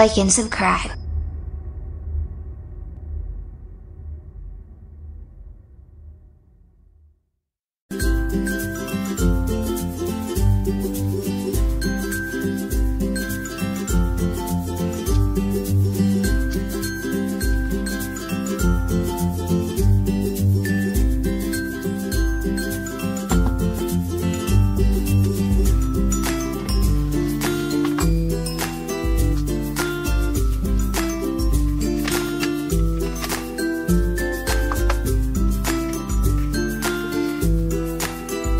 Like and subscribe.